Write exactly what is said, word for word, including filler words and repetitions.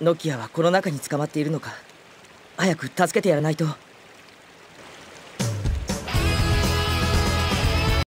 ノキアはこの中に捕まっているのか。早く助けてやらないと。